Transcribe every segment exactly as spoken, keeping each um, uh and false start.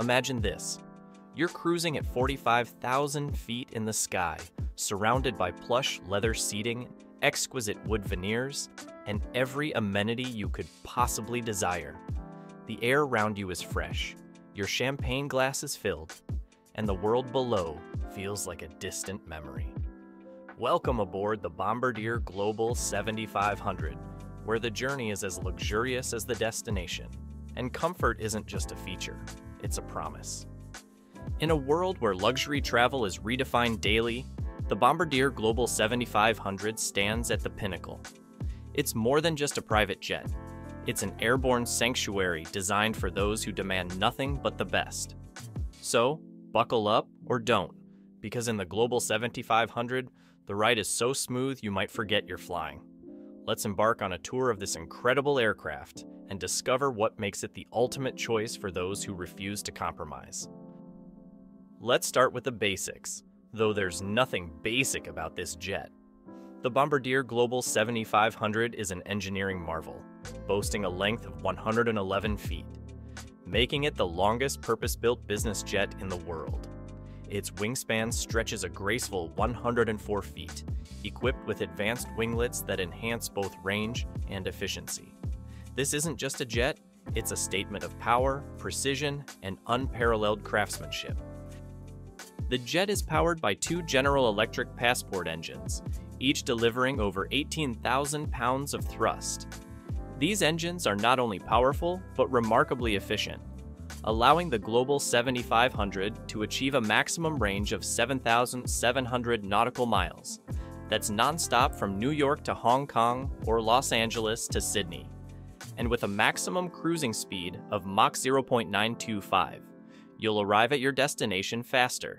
Imagine this. You're cruising at forty-five thousand feet in the sky, surrounded by plush leather seating, exquisite wood veneers, and every amenity you could possibly desire. The air around you is fresh, your champagne glass is filled, and the world below feels like a distant memory. Welcome aboard the Bombardier Global seventy-five hundred, where the journey is as luxurious as the destination, and comfort isn't just a feature, it's a promise. In a world where luxury travel is redefined daily, the Bombardier Global seventy-five hundred stands at the pinnacle. It's more than just a private jet. It's an airborne sanctuary designed for those who demand nothing but the best. So, buckle up or don't, because in the Global seventy-five hundred, the ride is so smooth you might forget you're flying. Let's embark on a tour of this incredible aircraft and discover what makes it the ultimate choice for those who refuse to compromise. Let's start with the basics, though there's nothing basic about this jet. The Bombardier Global seventy-five hundred is an engineering marvel, boasting a length of one hundred eleven feet, making it the longest purpose-built business jet in the world. Its wingspan stretches a graceful one hundred four feet, equipped with advanced winglets that enhance both range and efficiency. This isn't just a jet, it's a statement of power, precision, and unparalleled craftsmanship. The jet is powered by two General Electric Passport engines, each delivering over eighteen thousand pounds of thrust. These engines are not only powerful, but remarkably efficient, allowing the Global seventy-five hundred to achieve a maximum range of seven thousand seven hundred nautical miles. That's nonstop from New York to Hong Kong or Los Angeles to Sydney, and with a maximum cruising speed of Mach zero point nine two five, you'll arrive at your destination faster,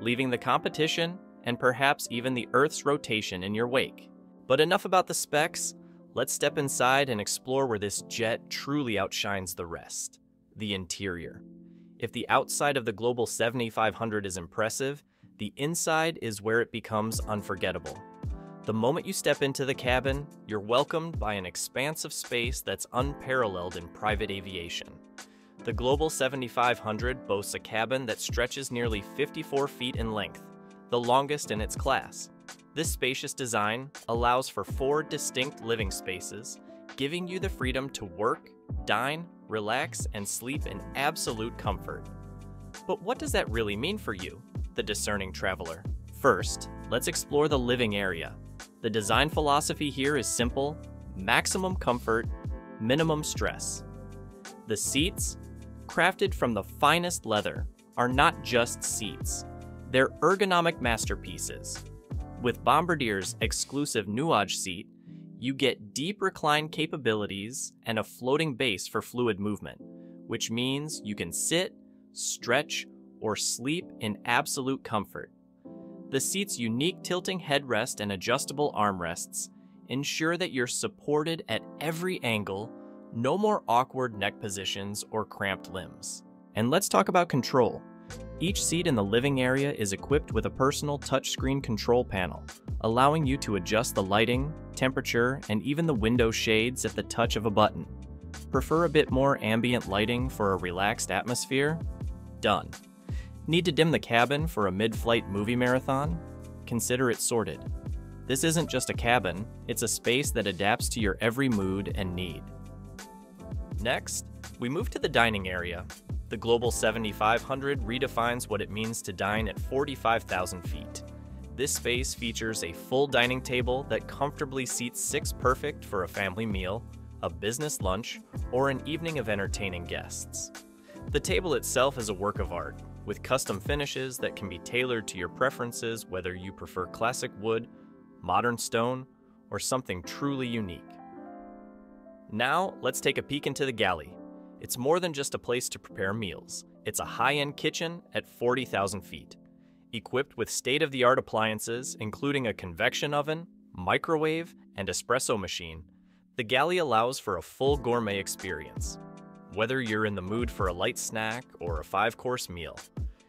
leaving the competition and perhaps even the Earth's rotation in your wake. But enough about the specs. Let's step inside and explore where this jet truly outshines the rest, the interior. If the outside of the Global seventy-five hundred is impressive, the inside is where it becomes unforgettable. The moment you step into the cabin, you're welcomed by an expanse of space that's unparalleled in private aviation. The Global seventy-five hundred boasts a cabin that stretches nearly fifty-four feet in length, the longest in its class. This spacious design allows for four distinct living spaces, giving you the freedom to work, dine, relax, and sleep in absolute comfort. But what does that really mean for you, the discerning traveler? First, let's explore the living area. The design philosophy here is simple: maximum comfort, minimum stress. The seats, crafted from the finest leather, are not just seats. They're ergonomic masterpieces. With Bombardier's exclusive Nuage seat, you get deep recline capabilities and a floating base for fluid movement, which means you can sit, stretch, or sleep in absolute comfort. The seat's unique tilting headrest and adjustable armrests ensure that you're supported at every angle, no more awkward neck positions or cramped limbs. And let's talk about control. Each seat in the living area is equipped with a personal touchscreen control panel, allowing you to adjust the lighting, temperature, and even the window shades at the touch of a button. Prefer a bit more ambient lighting for a relaxed atmosphere? Done. Need to dim the cabin for a mid-flight movie marathon? Consider it sorted. This isn't just a cabin, it's a space that adapts to your every mood and need. Next, we move to the dining area. The Global seventy-five hundred redefines what it means to dine at forty-five thousand feet. This space features a full dining table that comfortably seats six, perfect for a family meal, a business lunch, or an evening of entertaining guests. The table itself is a work of art, with custom finishes that can be tailored to your preferences, whether you prefer classic wood, modern stone, or something truly unique. Now, let's take a peek into the galley. It's more than just a place to prepare meals. It's a high-end kitchen at forty thousand feet, equipped with state-of-the-art appliances, including a convection oven, microwave, and espresso machine. The galley allows for a full gourmet experience. Whether you're in the mood for a light snack or a five-course meal,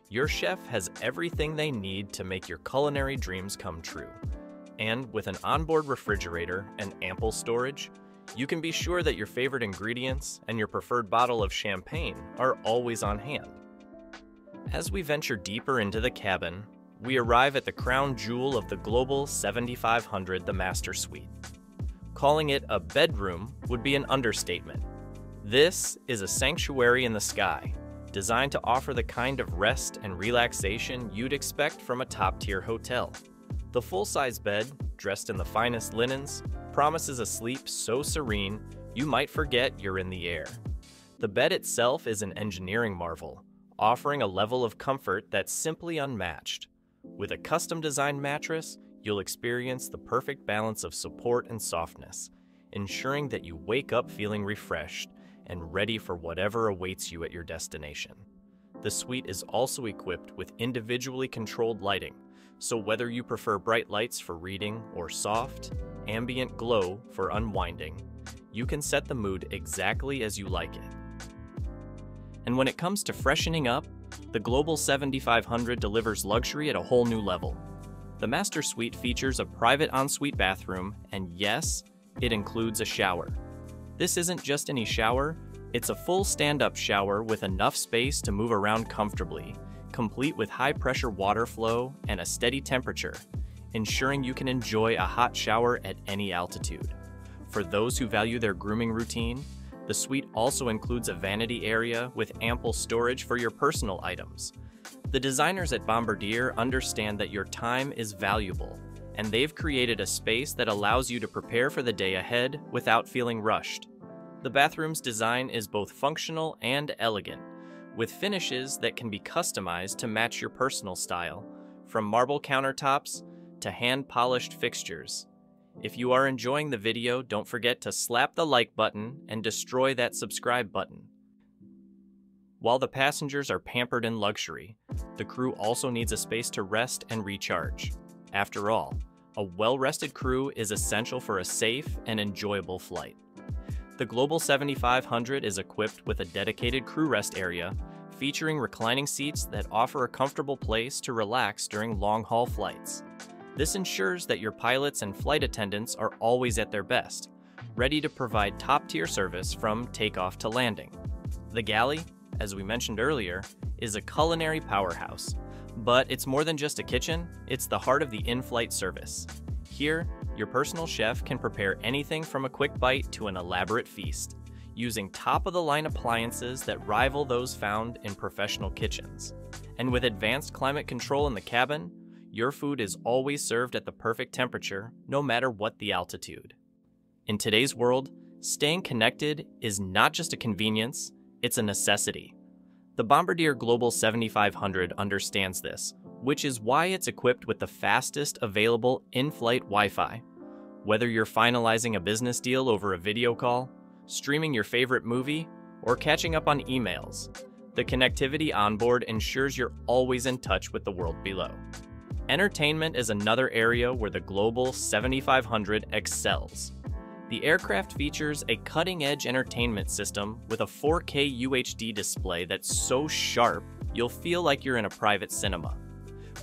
your chef has everything they need to make your culinary dreams come true. And with an onboard refrigerator and ample storage, you can be sure that your favorite ingredients and your preferred bottle of champagne are always on hand. As we venture deeper into the cabin, we arrive at the crown jewel of the Global seventy-five hundred, the Master Suite. Calling it a bedroom would be an understatement. This is a sanctuary in the sky, designed to offer the kind of rest and relaxation you'd expect from a top-tier hotel. The full-size bed, dressed in the finest linens, promises a sleep so serene you might forget you're in the air. The bed itself is an engineering marvel, offering a level of comfort that's simply unmatched. With a custom-designed mattress, you'll experience the perfect balance of support and softness, ensuring that you wake up feeling refreshed and ready for whatever awaits you at your destination. The suite is also equipped with individually controlled lighting, so whether you prefer bright lights for reading or soft, ambient glow for unwinding, you can set the mood exactly as you like it. And when it comes to freshening up, the Global seventy-five hundred delivers luxury at a whole new level. The Master Suite features a private ensuite bathroom, and yes, it includes a shower. This isn't just any shower, it's a full stand-up shower with enough space to move around comfortably, complete with high-pressure water flow and a steady temperature, ensuring you can enjoy a hot shower at any altitude. For those who value their grooming routine, the suite also includes a vanity area with ample storage for your personal items. The designers at Bombardier understand that your time is valuable, and they've created a space that allows you to prepare for the day ahead without feeling rushed. The bathroom's design is both functional and elegant, with finishes that can be customized to match your personal style, from marble countertops to hand-polished fixtures. If you are enjoying the video, don't forget to slap the like button and destroy that subscribe button. While the passengers are pampered in luxury, the crew also needs a space to rest and recharge. After all, a well-rested crew is essential for a safe and enjoyable flight. The Global seventy-five hundred is equipped with a dedicated crew rest area, featuring reclining seats that offer a comfortable place to relax during long-haul flights. This ensures that your pilots and flight attendants are always at their best, ready to provide top-tier service from takeoff to landing. The galley, as we mentioned earlier, is a culinary powerhouse, but it's more than just a kitchen, it's the heart of the in-flight service. Here, your personal chef can prepare anything from a quick bite to an elaborate feast, using top-of-the-line appliances that rival those found in professional kitchens. And with advanced climate control in the cabin, your food is always served at the perfect temperature, no matter what the altitude. In today's world, staying connected is not just a convenience, it's a necessity. The Bombardier Global seventy-five hundred understands this, which is why it's equipped with the fastest available in-flight Wi-Fi. Whether you're finalizing a business deal over a video call, streaming your favorite movie, or catching up on emails, the connectivity onboard ensures you're always in touch with the world below. Entertainment is another area where the Global seventy-five hundred excels. The aircraft features a cutting-edge entertainment system with a four K U H D display that's so sharp you'll feel like you're in a private cinema.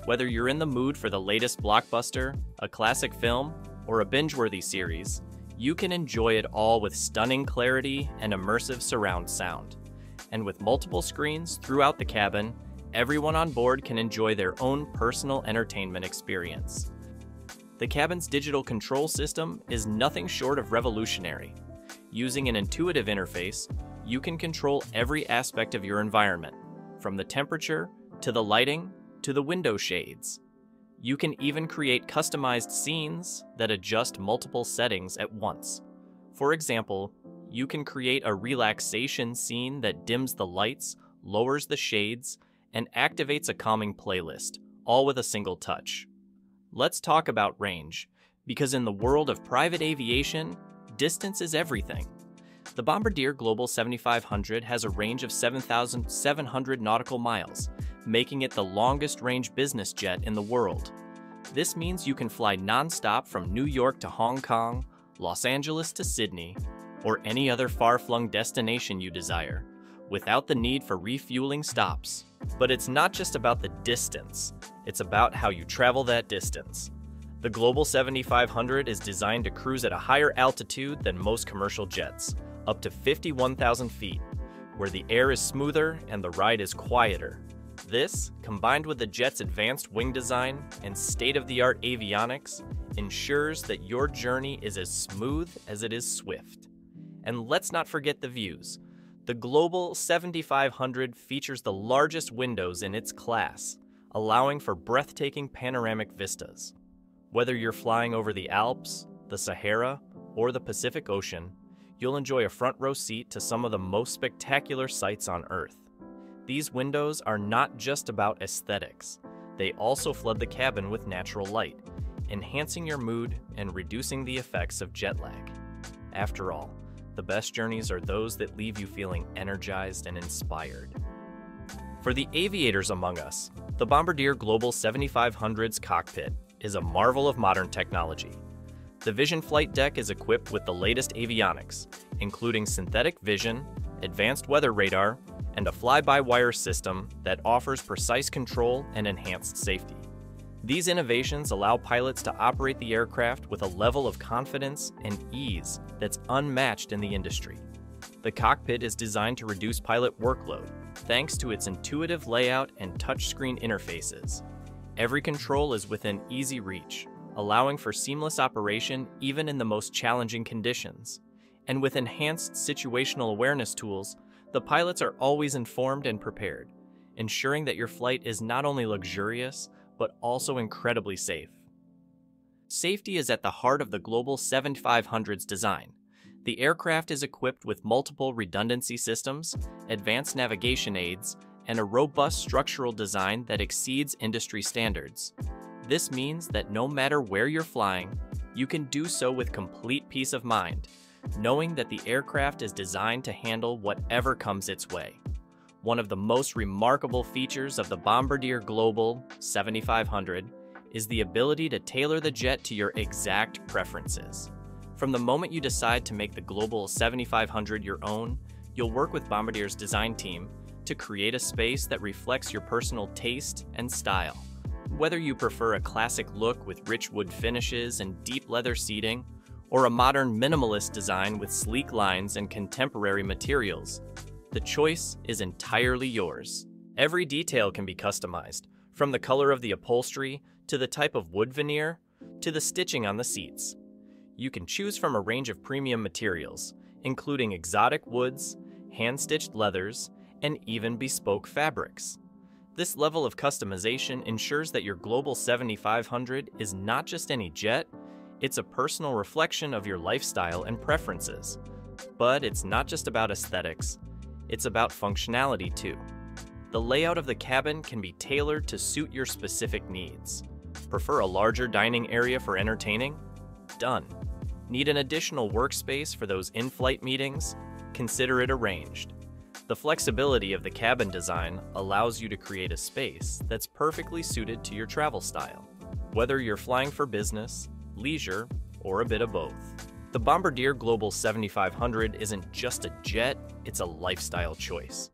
Whether you're in the mood for the latest blockbuster, a classic film, or a binge-worthy series, you can enjoy it all with stunning clarity and immersive surround sound. And with multiple screens throughout the cabin, everyone on board can enjoy their own personal entertainment experience. The cabin's digital control system is nothing short of revolutionary. Using an intuitive interface, you can control every aspect of your environment, from the temperature, to the lighting, to the window shades. You can even create customized scenes that adjust multiple settings at once. For example, you can create a relaxation scene that dims the lights, lowers the shades, and activates a calming playlist, all with a single touch. Let's talk about range, because in the world of private aviation, distance is everything. The Bombardier Global seventy-five hundred has a range of seven thousand seven hundred nautical miles, making it the longest-range business jet in the world. This means you can fly non-stop from New York to Hong Kong, Los Angeles to Sydney, or any other far-flung destination you desire, without the need for refueling stops. But it's not just about the distance, it's about how you travel that distance. The Global seventy-five hundred is designed to cruise at a higher altitude than most commercial jets, up to fifty-one thousand feet, where the air is smoother and the ride is quieter. This, combined with the jet's advanced wing design and state-of-the-art avionics, ensures that your journey is as smooth as it is swift. And let's not forget the views. The Global seventy-five hundred features the largest windows in its class, allowing for breathtaking panoramic vistas. Whether you're flying over the Alps, the Sahara, or the Pacific Ocean, you'll enjoy a front row seat to some of the most spectacular sights on Earth. These windows are not just about aesthetics. They also flood the cabin with natural light, enhancing your mood and reducing the effects of jet lag. After all, the best journeys are those that leave you feeling energized and inspired. For the aviators among us, the Bombardier Global seventy-five hundred's cockpit is a marvel of modern technology. The Vision Flight Deck is equipped with the latest avionics, including synthetic vision, advanced weather radar, and a fly-by-wire system that offers precise control and enhanced safety. These innovations allow pilots to operate the aircraft with a level of confidence and ease that's unmatched in the industry. The cockpit is designed to reduce pilot workload, thanks to its intuitive layout and touchscreen interfaces. Every control is within easy reach, allowing for seamless operation even in the most challenging conditions. And with enhanced situational awareness tools, the pilots are always informed and prepared, ensuring that your flight is not only luxurious, but also incredibly safe. Safety is at the heart of the Global seventy-five hundred's design. The aircraft is equipped with multiple redundancy systems, advanced navigation aids, and a robust structural design that exceeds industry standards. This means that no matter where you're flying, you can do so with complete peace of mind, knowing that the aircraft is designed to handle whatever comes its way. One of the most remarkable features of the Bombardier Global seventy-five hundred is the ability to tailor the jet to your exact preferences. From the moment you decide to make the Global seventy-five hundred your own, you'll work with Bombardier's design team to create a space that reflects your personal taste and style. Whether you prefer a classic look with rich wood finishes and deep leather seating, or a modern minimalist design with sleek lines and contemporary materials, the choice is entirely yours. Every detail can be customized, from the color of the upholstery, to the type of wood veneer, to the stitching on the seats. You can choose from a range of premium materials, including exotic woods, hand-stitched leathers, and even bespoke fabrics. This level of customization ensures that your Global seventy-five hundred is not just any jet, it's a personal reflection of your lifestyle and preferences. But it's not just about aesthetics. It's about functionality too. The layout of the cabin can be tailored to suit your specific needs. Prefer a larger dining area for entertaining? Done. Need an additional workspace for those in-flight meetings? Consider it arranged. The flexibility of the cabin design allows you to create a space that's perfectly suited to your travel style, whether you're flying for business, leisure, or a bit of both. The Bombardier Global seventy-five hundred isn't just a jet, it's a lifestyle choice.